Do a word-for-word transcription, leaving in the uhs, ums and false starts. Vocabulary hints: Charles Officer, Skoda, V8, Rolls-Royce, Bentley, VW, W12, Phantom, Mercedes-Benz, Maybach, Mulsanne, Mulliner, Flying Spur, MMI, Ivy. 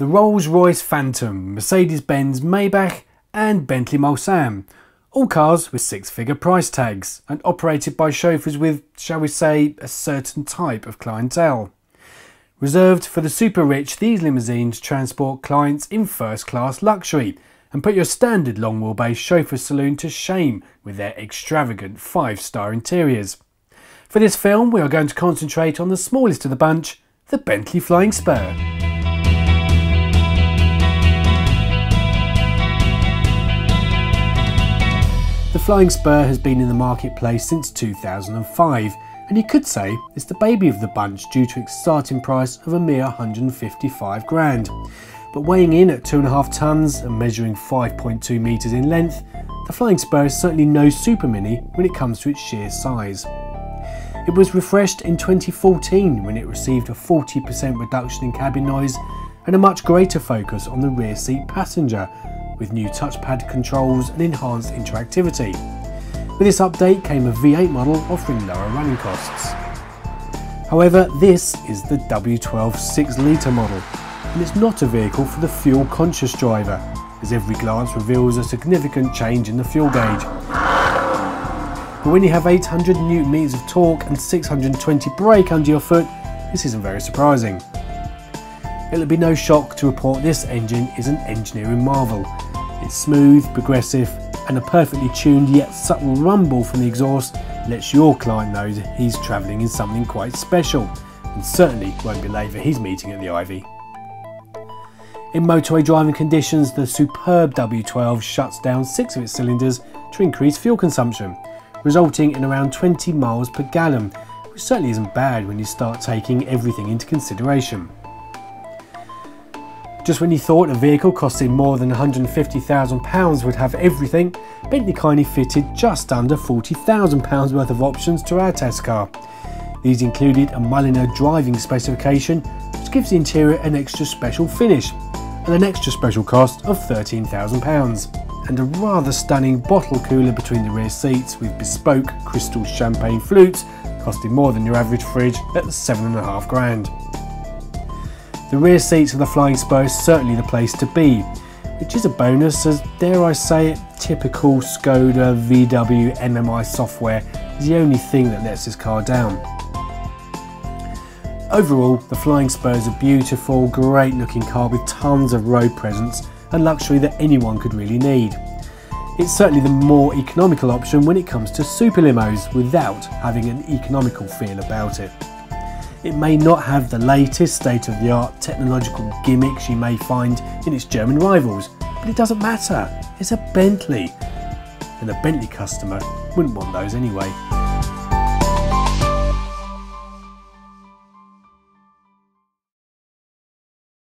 the Rolls-Royce Phantom, Mercedes-Benz Maybach and Bentley Mulsanne, all cars with six-figure price tags and operated by chauffeurs with, shall we say, a certain type of clientele. Reserved for the super-rich, these limousines transport clients in first-class luxury and put your standard long wheelbase chauffeur saloon to shame with their extravagant five-star interiors. For this film, we are going to concentrate on the smallest of the bunch, the Bentley Flying Spur. The Flying Spur has been in the marketplace since two thousand five, and you could say it's the baby of the bunch due to its starting price of a mere one hundred fifty-five grand. But weighing in at two and a half tonnes and measuring five point two metres in length, the Flying Spur is certainly no super mini when it comes to its sheer size. It was refreshed in twenty fourteen when it received a forty percent reduction in cabin noise and a much greater focus on the rear seat passenger, with new touchpad controls and enhanced interactivity. With this update came a V eight model offering lower running costs. However, this is the W twelve six litre model, and it's not a vehicle for the fuel-conscious driver, as every glance reveals a significant change in the fuel gauge. But when you have eight hundred newton meters of torque and six hundred twenty brake under your foot, this isn't very surprising. It'll be no shock to report this engine is an engineering marvel. It's smooth, progressive, and a perfectly tuned yet subtle rumble from the exhaust lets your client know that he's travelling in something quite special, and certainly won't be late for his meeting at the Ivy. In motorway driving conditions, the superb W twelve shuts down six of its cylinders to increase fuel consumption, resulting in around twenty miles per gallon, which certainly isn't bad when you start taking everything into consideration. Just when you thought a vehicle costing more than one hundred fifty thousand pounds would have everything, Bentley kindly fitted just under forty thousand pounds worth of options to our test car. These included a Mulliner driving specification, which gives the interior an extra special finish, and an extra special cost of thirteen thousand pounds. And a rather stunning bottle cooler between the rear seats with bespoke crystal champagne flutes, costing more than your average fridge at seven and a half grand. The rear seats of the Flying Spur is certainly the place to be, which is a bonus as, dare I say it, typical Skoda V W M M I software is the only thing that lets this car down. Overall, the Flying Spur is a beautiful, great looking car with tons of road presence and luxury that anyone could really need. It's certainly the more economical option when it comes to super limos without having an economical feel about it. It may not have the latest state-of-the-art technological gimmicks you may find in its German rivals, but it doesn't matter, it's a Bentley, and a Bentley customer wouldn't want those anyway.